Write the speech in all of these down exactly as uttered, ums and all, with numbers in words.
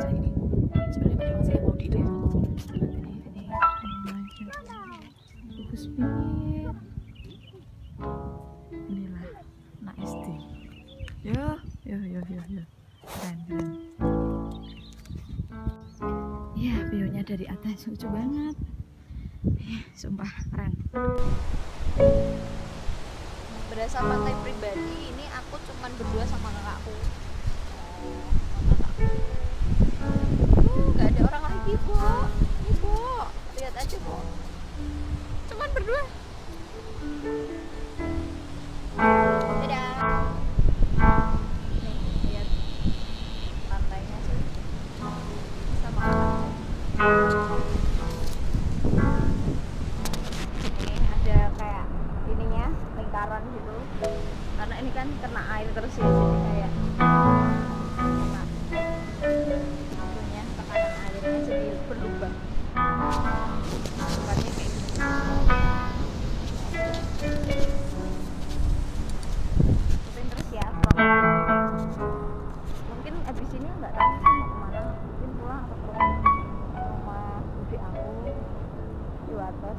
cara ini. Sebenarnya banyak banget saya mau di ide. Bagus bingit. Inilah anak S D. Yo, yo, yo, yo, yo. Keren, keren. Ya, view-nya dari atas lucu banget. Eh, sumpah keren. Berdasar pantai pribadi, ini aku cuman berdua sama kakakku. Uh, gak ada orang lagi, Bu. Ibu, lihat aja, Bu. Cuman berdua. Karena ini kan kena air terus ya, jadi kayak abunya tekanan airnya jadi berlubang. Lubangnya kayak gini. Ikutin terus ya. Mungkin abis ini nggak tahu sih mau kemana. Mungkin pulang atau ke rumah ibu aku di atas.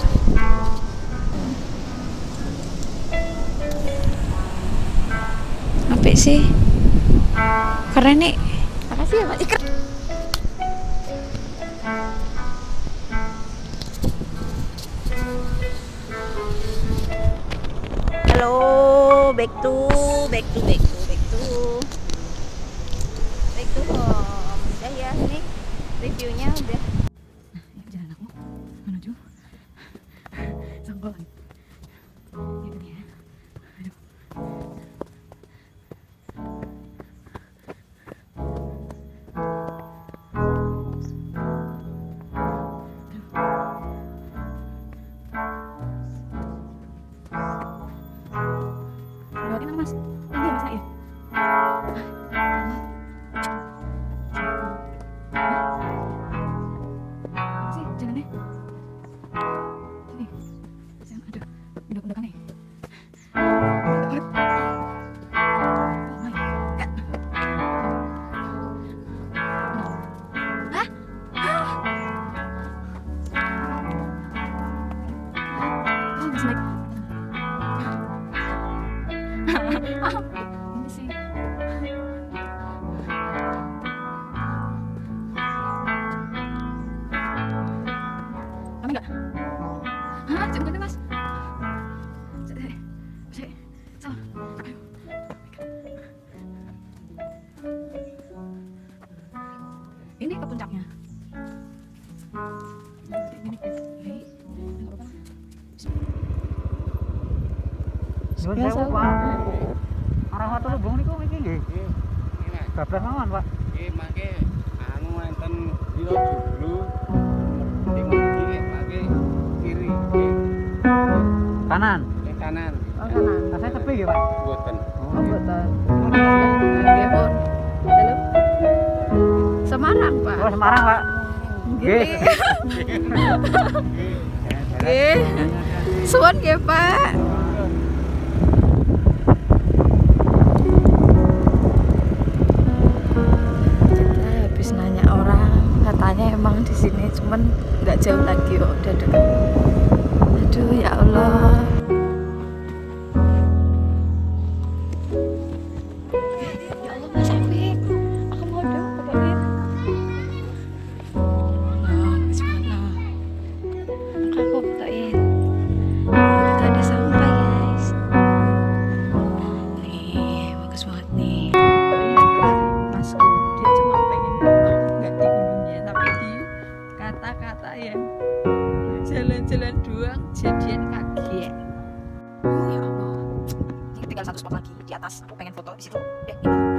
Apik sih. Keren nih. Makasih ya, Pak. Keren. Halo, back to back to back to back to. Back to home. Udah ya, nih reviewnya udah. Ini ke puncaknya. Ini guys. Nuwun sewu, Pak. Arah watu lubung niku iki nggih. Nggih. Bablas mawon, Pak. Nggih, mangke anu enten dilo dulu. Ning iki mangke kiri nggih. Kanan. Nggih, kanan. Oh, kanan. Tasih tepi nggih, Pak. Mboten. Oh, mboten. Nggih, Pak. Semarang, Pak. Oh, Semarang, Pak. Nggih. Nggih. Suwun nggih, Pak. Kita habis nanya orang, katanya emang di sini cuman nggak jauh lagi kok, udah dekat. Aduh, ya Allah. Jalan doang jadian kaki. Oh ya Allah, ini tinggal satu spot lagi di atas. Aku pengen foto di situ. Ya,